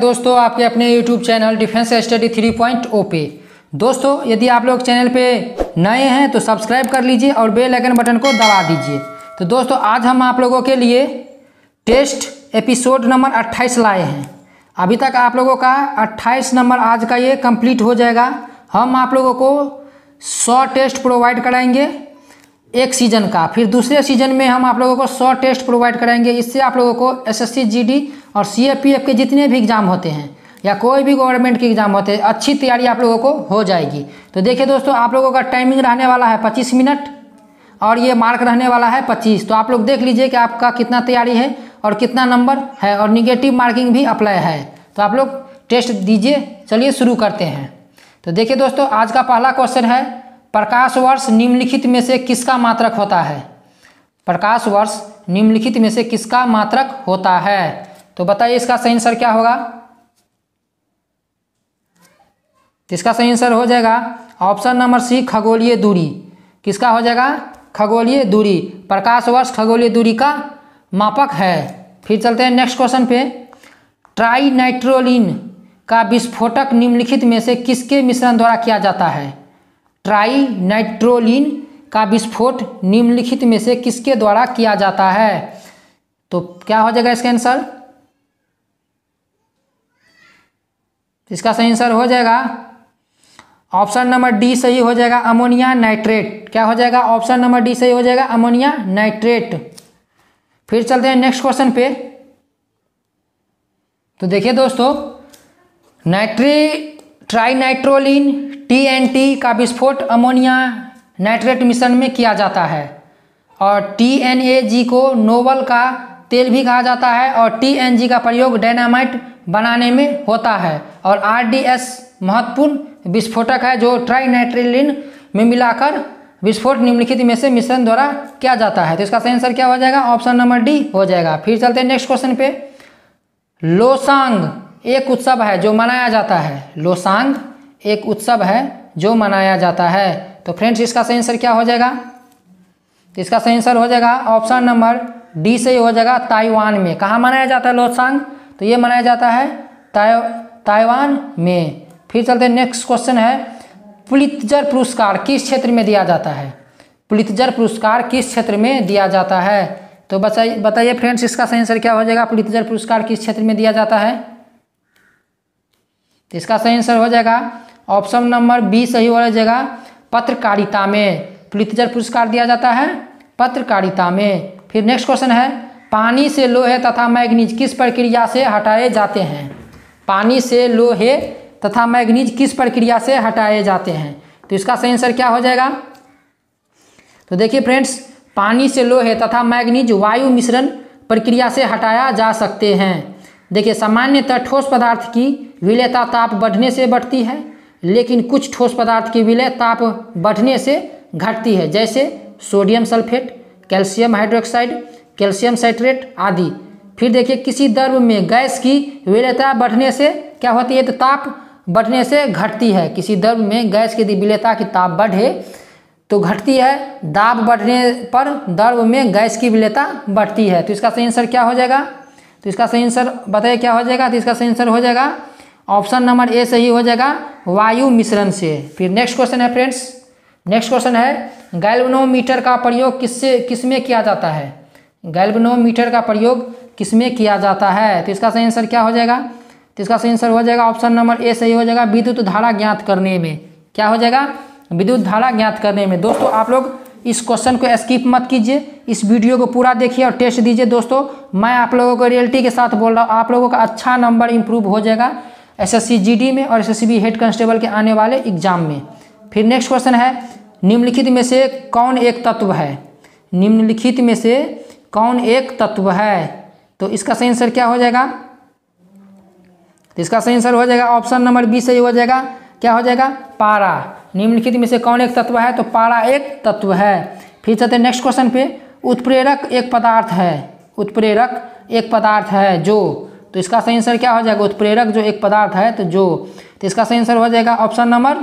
दोस्तों आपके अपने YouTube चैनल डिफेंस स्टडी 3.0 पे। दोस्तों यदि आप लोग चैनल पे नए हैं तो सब्सक्राइब कर लीजिए और बेल आइकन बटन को दबा दीजिए। तो दोस्तों आज हम आप लोगों के लिए टेस्ट एपिसोड नंबर 28 लाए हैं। अभी तक आप लोगों का 28 नंबर आज का ये कंप्लीट हो जाएगा। हम आप लोगों को 100 टेस्ट प्रोवाइड कराएंगे एक सीज़न का, फिर दूसरे सीज़न में हम आप लोगों को 100 टेस्ट प्रोवाइड कराएंगे। इससे आप लोगों को एसएससी, जीडी और सीएपीएफ के जितने भी एग्ज़ाम होते हैं या कोई भी गवर्नमेंट के एग्ज़ाम होते हैं, अच्छी तैयारी आप लोगों को हो जाएगी। तो देखिए दोस्तों, आप लोगों का टाइमिंग रहने वाला है 25 मिनट और ये मार्क रहने वाला है 25। तो आप लोग देख लीजिए कि आपका कितना तैयारी है और कितना नंबर है, और निगेटिव मार्किंग भी अप्लाई है। तो आप लोग टेस्ट दीजिए। चलिए शुरू करते हैं। तो देखिए दोस्तों, आज का पहला क्वेश्चन है, प्रकाश वर्ष निम्नलिखित में से किसका मात्रक होता है? प्रकाश वर्ष निम्नलिखित में से किसका मात्रक होता है? तो बताइए इसका सही आंसर क्या होगा। इसका सही आंसर हो जाएगा ऑप्शन नंबर सी, खगोलीय दूरी। किसका हो जाएगा? खगोलीय दूरी। प्रकाश वर्ष खगोलीय दूरी का मापक है। फिर चलते हैं नेक्स्ट क्वेश्चन पे। ट्राइनाइट्रोलिन का विस्फोटक निम्नलिखित में से किसके मिश्रण द्वारा किया जाता है? ट्राई नाइट्रोलिन का विस्फोट निम्नलिखित में से किसके द्वारा किया जाता है? तो क्या हो जाएगा इसका आंसर? इसका सही आंसर हो जाएगा ऑप्शन नंबर डी सही हो जाएगा, अमोनिया नाइट्रेट। क्या हो जाएगा? ऑप्शन नंबर डी सही हो जाएगा, अमोनिया नाइट्रेट। फिर चलते हैं नेक्स्ट क्वेश्चन पे। तो देखिए दोस्तों, ट्राइनाइट्रोलिन TNT का विस्फोट अमोनिया नाइट्रेट मिश्रण में किया जाता है, और TNAG को नोबल का तेल भी कहा जाता है, और TNG का प्रयोग डायनामाइट बनाने में होता है, और RDS महत्वपूर्ण विस्फोटक है जो ट्राइनाइट्रोलिन में मिलाकर विस्फोट निम्नलिखित में से मिश्रण द्वारा किया जाता है। तो इसका सही आंसर क्या हो जाएगा? ऑप्शन नंबर डी हो जाएगा। फिर चलते हैं नेक्स्ट क्वेश्चन पे। लोसांग एक उत्सव है जो मनाया जाता है। लोसांग एक उत्सव है जो मनाया जाता है। तो फ्रेंड्स इसका सही आंसर क्या हो जाएगा? इसका सही आंसर हो जाएगा ऑप्शन नंबर डी सही हो जाएगा, ताइवान में। कहाँ मनाया जाता है लोसांग? तो ये मनाया जाता है ताइवान में। फिर चलते नेक्स्ट क्वेश्चन है, पुलित्जर पुरस्कार किस क्षेत्र में दिया जाता है? पुलित्जर पुरस्कार किस क्षेत्र में दिया जाता है? तो बताइए फ्रेंड्स इसका सही आंसर क्या हो जाएगा? पुलित्जर पुरस्कार किस क्षेत्र में दिया जाता है? तो इसका सही आंसर हो जाएगा ऑप्शन नंबर बी सही वाला जगह, पत्रकारिता में। पुलित्जर पुरस्कार दिया जाता है पत्रकारिता में। फिर नेक्स्ट क्वेश्चन है, पानी से लोहे तथा मैग्नीज किस प्रक्रिया से हटाए जाते हैं? पानी से लोहे तथा मैग्नीज किस प्रक्रिया से हटाए जाते हैं? तो इसका सही आंसर क्या हो जाएगा? तो देखिए फ्रेंड्स, पानी से लोहे तथा मैग्नीज वायु मिश्रण प्रक्रिया से हटाया जा सकते हैं। देखिए, सामान्यतः ठोस पदार्थ की विलयता ताप बढ़ने से बढ़ती है, लेकिन कुछ ठोस पदार्थ की विलय ताप बढ़ने से घटती है, जैसे sodium sulphate, calcium hydroxide, calcium citrate आदि। फिर देखिए, किसी द्रव में गैस की विलयता बढ़ने से क्या होती है? तो ताप बढ़ने से घटती है। किसी द्रव में गैस की विलयता की ताप बढ़े तो घटती है, दाब बढ़ने पर द्रव में गैस की विलयता बढ़ती है। तो इसका सही आंसर क्या हो जाएगा? तो इसका सही आंसर बताइए क्या हो जाएगा? तो इसका सही आंसर हो जाएगा ऑप्शन नंबर ए सही हो जाएगा, वायु मिश्रण से। फिर नेक्स्ट क्वेश्चन है फ्रेंड्स, नेक्स्ट क्वेश्चन है, गैल्वेनोमीटर का प्रयोग किसमें किया जाता है? गैल्वेनोमीटर का प्रयोग किसमें किया जाता है? तो इसका सही आंसर क्या हो जाएगा? तो इसका सही आंसर हो जाएगा ऑप्शन नंबर ए सही हो जाएगा, विद्युत धारा ज्ञात करने में। क्या हो जाएगा? विद्युत धारा ज्ञात करने में। दोस्तों आप लोग इस क्वेश्चन को स्किप मत कीजिए, इस वीडियो को पूरा देखिए और टेस्ट दीजिए। दोस्तों मैं आप लोगों को रियलिटी के साथ बोल रहा हूँ, आप लोगों का अच्छा नंबर इंप्रूव हो जाएगा SSC GD में और SSC हेड कांस्टेबल के आने वाले एग्जाम में। फिर नेक्स्ट क्वेश्चन है, निम्नलिखित में से कौन एक तत्व है? निम्नलिखित में से कौन एक तत्व है? तो इसका सही आंसर क्या हो जाएगा? इसका सही आंसर हो जाएगा ऑप्शन नंबर बी सही हो जाएगा। क्या हो जाएगा? पारा। निम्नलिखित में से कौन एक तत्व है? तो पारा एक तत्व है। फिर चलते नेक्स्ट क्वेश्चन पे। उत्प्रेरक एक पदार्थ है, उत्प्रेरक एक पदार्थ है जो। तो इसका सही आंसर क्या हो जाएगा? उत्प्रेरक जो एक पदार्थ है तो जो। तो इसका सही आंसर हो जाएगा ऑप्शन नंबर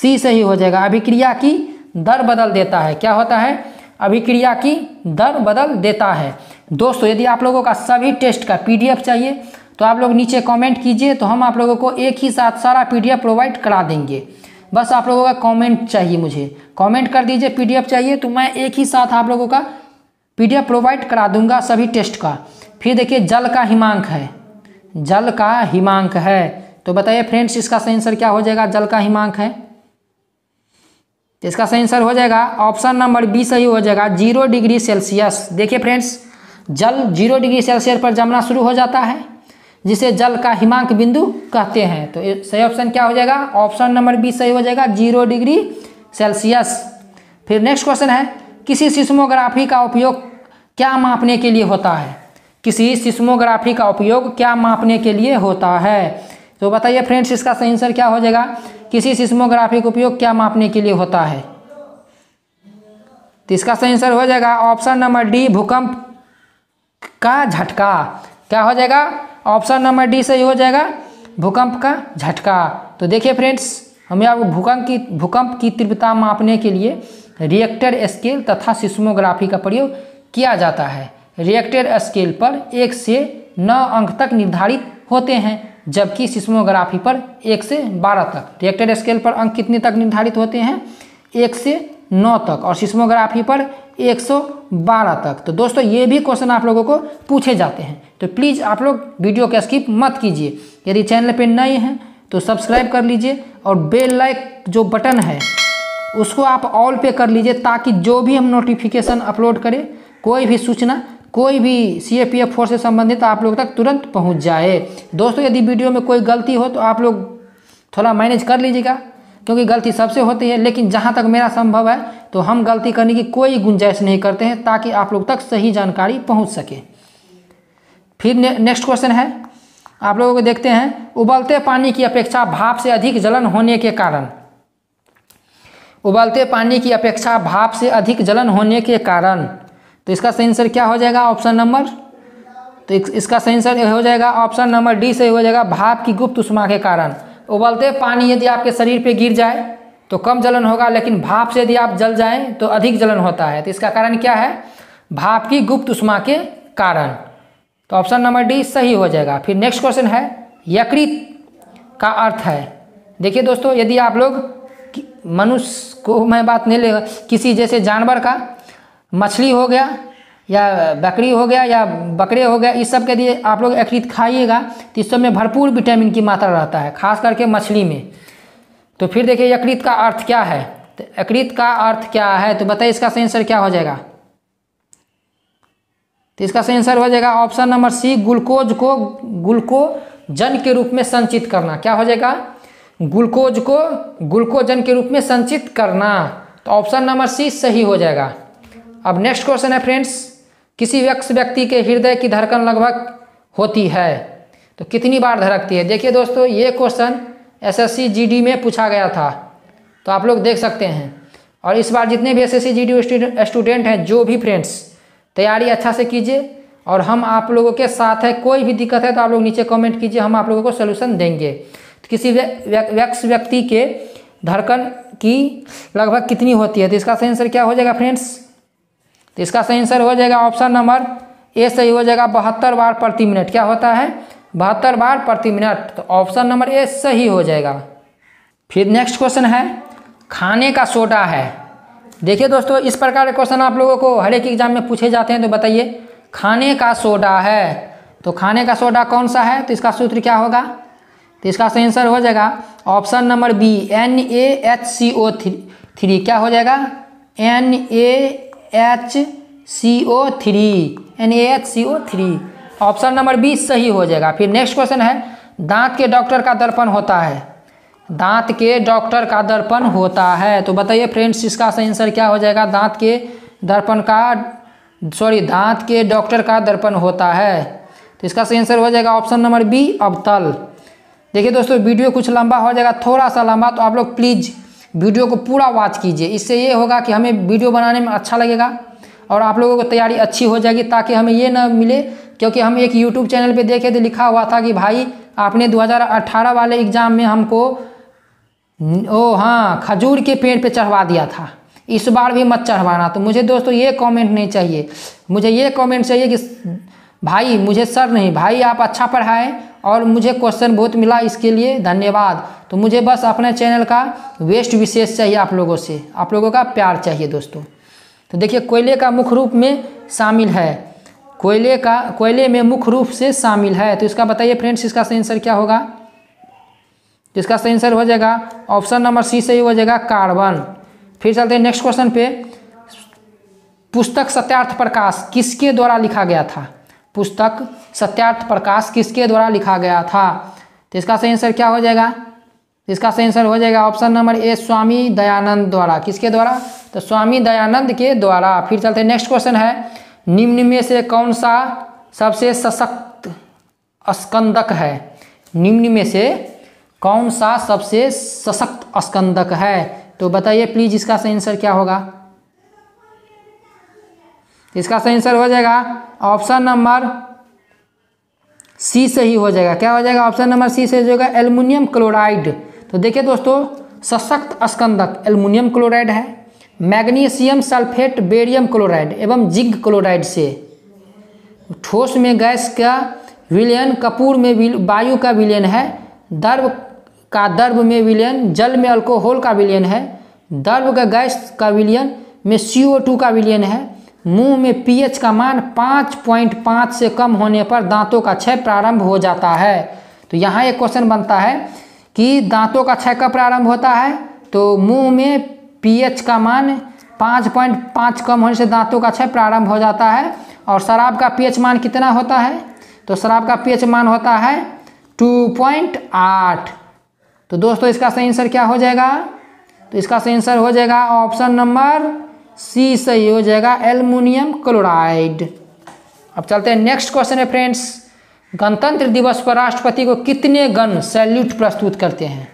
सी सही हो जाएगा, अभिक्रिया की दर बदल देता है। क्या होता है? अभिक्रिया की दर बदल देता है। दोस्तों यदि आप लोगों का सभी टेस्ट का PDF चाहिए तो आप लोग नीचे कमेंट कीजिए, तो हम आप लोगों को एक ही साथ सारा पीडीएफ प्रोवाइड करा देंगे। बस आप लोगों का कमेंट चाहिए, मुझे कमेंट कर दीजिए पीडीएफ चाहिए, तो मैं एक ही साथ आप लोगों का पीडीएफ प्रोवाइड करा दूंगा सभी टेस्ट का। फिर देखिए जल का हिमांक है, जल का हिमांक है, तो बताइए फ्रेंड्स इसका सही आंसर क्या हो जाएगा, जल का हिमांक है। इसका सही आंसर हो जाएगा ऑप्शन नंबर बी सही हो जाएगा 0 डिग्री सेल्सियस। देखिए फ्रेंड्स जल 0 डिग्री सेल्सियस पर जमना शुरू हो जाता है जिसे जल का हिमांक बिंदु कहते हैं। तो सही ऑप्शन क्या हो जाएगा, ऑप्शन नंबर बी सही हो जाएगा 0 डिग्री सेल्सियस। फिर नेक्स्ट क्वेश्चन है किसी सिस्मोग्राफी का उपयोग क्या मापने के लिए होता है, किसी सिस्मोग्राफी का उपयोग क्या मापने के लिए होता है। तो बताइए फ्रेंड्स इसका सही आंसर क्या हो जाएगा, किसी सिस्मोग्राफी का उपयोग क्या मापने के लिए होता है। तो इसका सही आंसर हो जाएगा ऑप्शन नंबर डी भूकंप का झटका। क्या हो जाएगा, ऑप्शन नंबर डी सही हो जाएगा भूकंप का झटका। तो देखिए फ्रेंड्स हमें अब भूकंप की तीव्रता मापने के लिए रिएक्टर स्केल तथा सिस्मोग्राफी का प्रयोग किया जाता है। रिएक्टर स्केल पर 1 से 9 अंक तक निर्धारित होते हैं, जबकि सिस्मोग्राफी पर 1 से 12 तक। रिएक्टर स्केल पर अंक कितने तक निर्धारित होते हैं, 1 से 9 तक, और सिस्मोग्राफी पर 112 तक। तो दोस्तों ये भी क्वेश्चन आप लोगों को पूछे जाते हैं, तो प्लीज़ आप लोग वीडियो को स्किप मत कीजिए। यदि चैनल पर नए हैं तो सब्सक्राइब कर लीजिए और बेल आइकन जो बटन है उसको आप ऑल पे कर लीजिए, ताकि जो भी हम नोटिफिकेशन अपलोड करें, कोई भी सूचना, कोई भी CAPF 4 से संबंधित आप लोग तक तुरंत पहुंच जाए। दोस्तों यदि वीडियो में कोई गलती हो तो आप लोग थोड़ा मैनेज कर लीजिएगा, क्योंकि गलती सबसे होती है, लेकिन जहां तक मेरा संभव है तो हम गलती करने की कोई गुंजाइश नहीं करते हैं, ताकि आप लोग तक सही जानकारी पहुंच सके। फिर नेक्स्ट क्वेश्चन है आप लोगों को देखते हैं, उबलते पानी की अपेक्षा भाप से अधिक जलन होने के कारण, उबलते पानी की अपेक्षा भाप से अधिक जलन होने के कारण। तो इसका सही आंसर क्या हो जाएगा, ऑप्शन नंबर, तो इसका सही आंसर हो जाएगा ऑप्शन नंबर डी सही हो जाएगा भाप की गुप्त उष्मा के कारण। उबलते पानी यदि आपके शरीर पे गिर जाए तो कम जलन होगा, लेकिन भाप से यदि आप जल जाएं तो अधिक जलन होता है। तो इसका कारण क्या है, भाप की गुप्त उष्मा के कारण। तो ऑप्शन नंबर डी सही हो जाएगा। फिर नेक्स्ट क्वेश्चन है यकृत का अर्थ है। देखिए दोस्तों यदि आप लोग मनुष्य को मैं बात नहीं ले, किसी जैसे जानवर का, मछली हो गया या बकरी हो गया या बकरे हो गया, इस सब के लिए आप लोग यकृत खाइएगा तो इस सब में भरपूर विटामिन की मात्रा रहता है, खास करके मछली में। तो फिर देखिए यकृत का अर्थ क्या है, तो यकृत का अर्थ क्या है, तो बताइए इसका सही आंसर क्या हो जाएगा। तो इसका सही आंसर हो जाएगा ऑप्शन नंबर सी ग्लूकोज को ग्लूकोजन के रूप में संचित करना। क्या हो जाएगा, ग्लूकोज को ग्लूकोजन के रूप में संचित करना। तो ऑप्शन नंबर सी सही हो जाएगा। अब नेक्स्ट क्वेश्चन है फ्रेंड्स, किसी व्यक्ति के हृदय की धड़कन लगभग होती है तो कितनी बार धड़कती है। देखिए दोस्तों ये क्वेश्चन SSC GD में पूछा गया था, तो आप लोग देख सकते हैं, और इस बार जितने भी SSC GD स्टूडेंट हैं, जो भी फ्रेंड्स तैयारी अच्छा से कीजिए और हम आप लोगों के साथ है। कोई भी दिक्कत है तो आप लोग नीचे कमेंट कीजिए, हम आप लोगों को सोल्यूशन देंगे। तो किसी व्यक्ति के धड़कन की लगभग कितनी होती है, तो इसका सही आंसर क्या हो जाएगा फ्रेंड्स, तो इसका सही आंसर हो जाएगा ऑप्शन नंबर ए सही हो जाएगा 72 बार प्रति मिनट। क्या होता है, 72 बार प्रति मिनट। तो ऑप्शन नंबर ए सही हो जाएगा। फिर नेक्स्ट क्वेश्चन है खाने का सोडा है। देखिए दोस्तों इस प्रकार के क्वेश्चन आप लोगों को हर एक एग्जाम में पूछे जाते हैं, तो बताइए खाने का सोडा है, तो खाने का सोडा कौन सा है, तो इसका सूत्र क्या होगा। तो इसका सही आंसर हो जाएगा ऑप्शन नंबर बी NaHCO3। क्या हो जाएगा, NaHCO3। ऑप्शन नंबर बी सही हो जाएगा। फिर नेक्स्ट क्वेश्चन है दांत के डॉक्टर का दर्पण होता है, दांत के डॉक्टर का दर्पण होता है। तो बताइए फ्रेंड्स इसका सही आंसर क्या हो जाएगा, दांत के डॉक्टर का दर्पण होता है। तो इसका सही आंसर हो जाएगा ऑप्शन नंबर बी अवतल। देखिए दोस्तों वीडियो कुछ लंबा हो जाएगा, थोड़ा सा लंबा, तो आप लोग प्लीज़ वीडियो को पूरा वॉच कीजिए। इससे ये होगा कि हमें वीडियो बनाने में अच्छा लगेगा और आप लोगों को तैयारी अच्छी हो जाएगी, ताकि हमें ये ना मिले, क्योंकि हम एक यूट्यूब चैनल पे देखे तो लिखा हुआ था कि भाई आपने 2018 वाले एग्ज़ाम में हमको खजूर के पेड़ पे चढ़वा दिया था, इस बार भी मत चढ़वाना। तो मुझे दोस्तों ये कॉमेंट नहीं चाहिए, मुझे ये कॉमेंट चाहिए कि भाई मुझे सर नहीं, भाई आप अच्छा पढ़ाएँ और मुझे क्वेश्चन बहुत मिला, इसके लिए धन्यवाद। तो मुझे बस अपने चैनल का बेस्ट विशेष चाहिए आप लोगों से, आप लोगों का प्यार चाहिए दोस्तों। तो देखिए कोयले का मुख्य रूप में शामिल है, कोयले में मुख्य रूप से शामिल है, तो इसका बताइए फ्रेंड्स, इसका सही आंसर क्या होगा? इसका सही आंसर हो जाएगा ऑप्शन नंबर सी सही हो जाएगा कार्बन। फिर चलते हैं नेक्स्ट क्वेश्चन पे। पुस्तक सत्यार्थ प्रकाश किसके द्वारा लिखा गया था? पुस्तक सत्यार्थ प्रकाश किसके द्वारा लिखा गया था? तो इसका सही आंसर क्या हो जाएगा? इसका सही आंसर हो जाएगा option number A Swami Dayanand द्वारा। किसके द्वारा? तो स्वामी दयानंद के द्वारा। फिर चलते हैं नेक्स्ट क्वेश्चन है, निम्न में से कौन सा सबसे सशक्त स्कंदक है? निम्न में से कौन सा सबसे सशक्त स्कंदक है? तो बताइए प्लीज इसका सही आंसर क्या होगा? इसका सही आंसर हो जाएगा ऑप्शन नंबर सी सही हो जाएगा। क्या हो जाएगा? ऑप्शन नंबर सी सही हो जाएगा एल्युमिनियम क्लोराइड। तो देखिए दोस्तों, सशक्त स्कंदक एल्युमिनियम क्लोराइड है, मैग्नीशियम सल्फेट, बेरियम क्लोराइड एवं जिंक क्लोराइड से। ठोस में गैस का विलयन, कपूर में वायु का विलयन है, द्रव का द्रव में विलयन, जल में अल्कोहल का विलयन है, द्रव का गैस का विलयन में CO2 का विलयन है। मुंह में pH का मान 5.5 से कम होने पर दांतों का क्षय प्रारंभ हो जाता है। तो यहाँ एक क्वेश्चन बनता है कि दांतों का क्षय कब प्रारंभ होता है? तो मुंह में pH का मान 5.5 कम होने से दांतों का क्षय प्रारंभ हो जाता है। और शराब का pH मान कितना होता है? तो शराब का pH मान होता है 2.8। तो दोस्तों इसका सही आंसर क्या हो जाएगा? तो इसका सही आंसर हो जाएगा ऑप्शन नंबर सी सही हो जाएगा एल्युमिनियम क्लोराइड। अब चलते हैं नेक्स्ट क्वेश्चन है फ्रेंड्स, गणतंत्र दिवस पर राष्ट्रपति को कितने गन सैल्यूट प्रस्तुत करते हैं?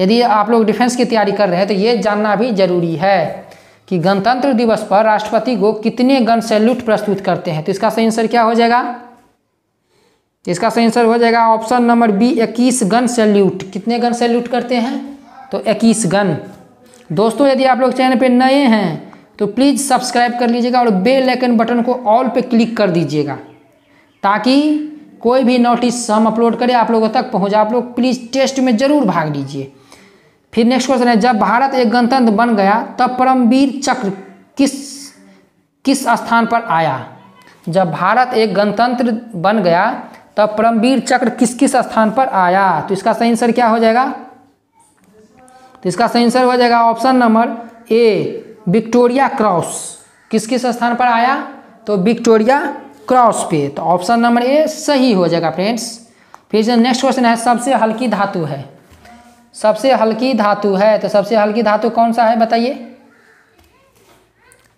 यदि आप लोग डिफेंस की तैयारी कर रहे हैं तो ये जानना भी जरूरी है कि गणतंत्र दिवस पर राष्ट्रपति को कितने गन सैल्यूट प्रस्तुत करते हैं। तो इसका सही आंसर क्या हो जाएगा? इसका सही आंसर हो जाएगा option number B 21 gun salute. कितने गन सैल्यूट करते हैं? तो 21 गन। दोस्तों यदि आप लोग चैनल पर नए हैं तो प्लीज़ सब्सक्राइब कर लीजिएगा और बेल आइकन बटन को ऑल पे क्लिक कर दीजिएगा ताकि कोई भी नोटिस हम अपलोड करें आप लोगों तक पहुँच। आप लोग प्लीज़ टेस्ट में ज़रूर भाग लीजिए। फिर नेक्स्ट क्वेश्चन है, जब भारत एक गणतंत्र बन गया तब परमवीर चक्र किस स्थान पर आया? जब भारत एक गणतंत्र बन गया तब परमवीर चक्र किस स्थान पर आया? तो इसका सही आंसर क्या हो जाएगा? तो इसका सही आंसर हो जाएगा option number A Victoria Cross. किस स्थान पर आया? तो विक्टोरिया क्रॉस पे। तो ऑप्शन नंबर ए सही हो जाएगा फ्रेंड्स। फिर नेक्स्ट क्वेश्चन है, सबसे हल्की धातु है। सबसे हल्की धातु है तो सबसे हल्की धातु कौन सा है बताइए?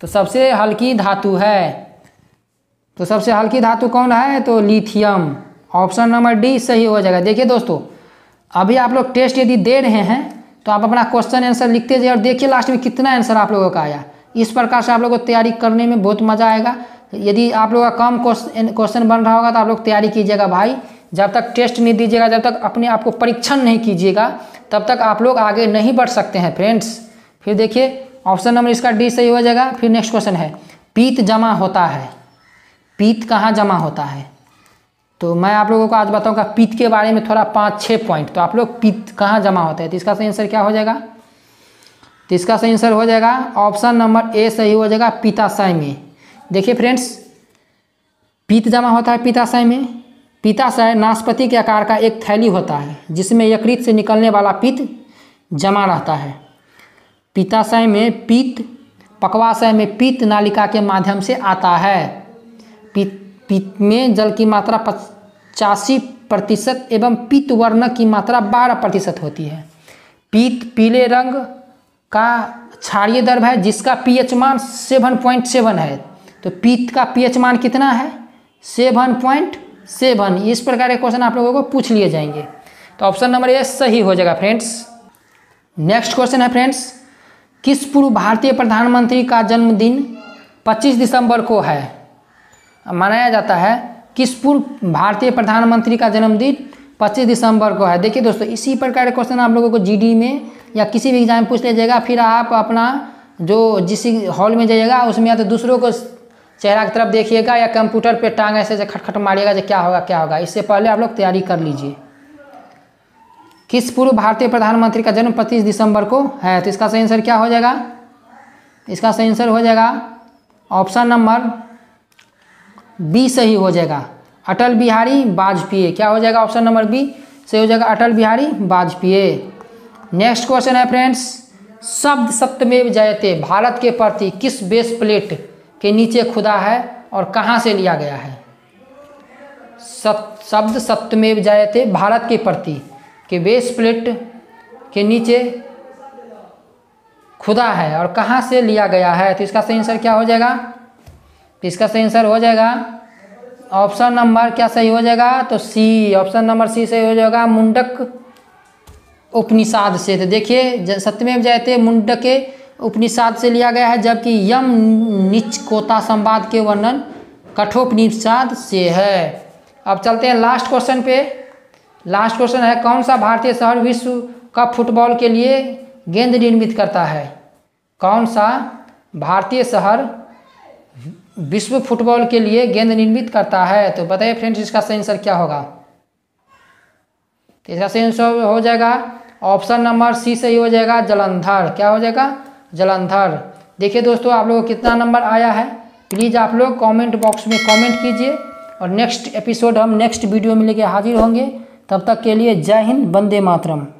तो सबसे हल्की धातु है तो सबसे हल्की धातु कौन है? तो लिथियम। ऑप्शन नंबर डी सही हो जाएगा। देखिए दोस्तों, अभी आप लोग टेस्ट यदि दे रहे हैं तो आप अपना क्वेश्चन आंसर लिखते जाइए और देखिए लास्ट में कितना आंसर आप लोगों का आया। इस प्रकार से आप लोगों को तैयारी करने में बहुत मज़ा आएगा। यदि आप लोगों का कम क्वेश्चन बन रहा होगा तो आप लोग तैयारी कीजिएगा भाई। जब तक टेस्ट नहीं दीजिएगा, जब तक अपने आप को परीक्षण नहीं कीजिएगा तब तक आप लोग आगे नहीं बढ़ सकते हैं फ्रेंड्स। फिर देखिए ऑप्शन नंबर इसका डी सही हो जाएगा। फिर नेक्स्ट क्वेश्चन है, पीत जमा होता है। पीत कहाँ जमा होता है? तो मैं आप लोगों को आज बताऊंगा पीत के बारे में थोड़ा 5-6 पॉइंट। तो आप लोग पीत कहाँ जमा होता है? तो इसका सही आंसर क्या हो जाएगा? तो इसका सही आंसर हो जाएगा ऑप्शन नंबर ए सही हो जाएगा पित्ताशय में। देखिए फ्रेंड्स, पीत जमा होता है पित्ताशय में। पित्ताशय नाशपाती के आकार का एक थैली होता है जिसमें यकृत से निकलने वाला पीत जमा रहता है। पित्ताशय में पीत, पक्वाशय में पीत नालिका के माध्यम से आता है। पीत में जल की मात्रा 85% एवं पीत वर्ण की मात्रा 12% होती है। पीत पीले रंग का क्षारीय द्रव है जिसका pH मान 7.7 है। तो पीत का pH मान कितना है? 7.7। इस प्रकार के क्वेश्चन आप लोगों को पूछ लिए जाएंगे। तो ऑप्शन नंबर ए सही हो जाएगा फ्रेंड्स। नेक्स्ट क्वेश्चन है फ्रेंड्स, किस पूर्व भारतीय प्रधानमंत्री का जन्मदिन 25 दिसंबर को है मनाया जाता है? किस पूर्व भारतीय प्रधानमंत्री का जन्मदिन 25 दिसंबर को है? देखिए दोस्तों, इसी प्रकार के क्वेश्चन आप लोगों को जीडी में या किसी भी एग्जाम में पूछ लिया जाएगा। फिर आप अपना जो जिस हॉल में जाइएगा उसमें या तो दूसरों को चेहरा की तरफ देखिएगा या कंप्यूटर पे टांग ऐसे जो खटखट मारिएगा जो क्या होगा इससे पहले आप लोग तैयारी कर लीजिए। किस पूर्व भारतीय प्रधानमंत्री का जन्म 25 दिसंबर को है? तो इसका सही आंसर क्या हो जाएगा? इसका सही आंसर हो जाएगा ऑप्शन नंबर बी सही हो जाएगा, अटल बिहारी वाजपेयी। क्या हो जाएगा? ऑप्शन नंबर बी सही हो जाएगा, अटल बिहारी वाजपेयी। नेक्स्ट क्वेश्चन है फ्रेंड्स, शब्द सप्तमेव जयते भारत के प्रति किस बेस प्लेट के नीचे खुदा है और कहाँ से लिया गया है? शब्द सप्तमेव जयते भारत के प्रति के बेस प्लेट के नीचे खुदा है और कहाँ से लिया गया है? तो इसका सही आंसर क्या हो जाएगा? तो इसका सही आंसर हो जाएगा ऑप्शन नंबर क्या सही हो जाएगा? तो सी, ऑप्शन नंबर सी सही हो जाएगा, मुंडक उपनिषद से। तो देखिए सत्यमेव जयते मुंडक के उपनिषद से लिया गया है, जबकि यम निचकोता संवाद के वर्णन कठोपनिषद से है। अब चलते हैं लास्ट क्वेश्चन पे। लास्ट क्वेश्चन है, कौन सा भारतीय शहर विश्व कप फुटबॉल के लिए गेंद निर्मित करता है? कौन सा भारतीय शहर विश्व फुटबॉल के लिए गेंद निर्मित करता है? तो बताइए फ्रेंड्स इसका सही आंसर क्या होगा? इसका सही आंसर हो जाएगा ऑप्शन नंबर सी सही हो जाएगा, जलंधर। क्या हो जाएगा? जलंधर। देखिए दोस्तों आप लोगों को कितना नंबर आया है प्लीज़ आप लोग कमेंट बॉक्स में कमेंट कीजिए, और नेक्स्ट एपिसोड हम नेक्स्ट वीडियो में लेके हाजिर होंगे। तब तक के लिए जय हिंद, वंदे मातरम।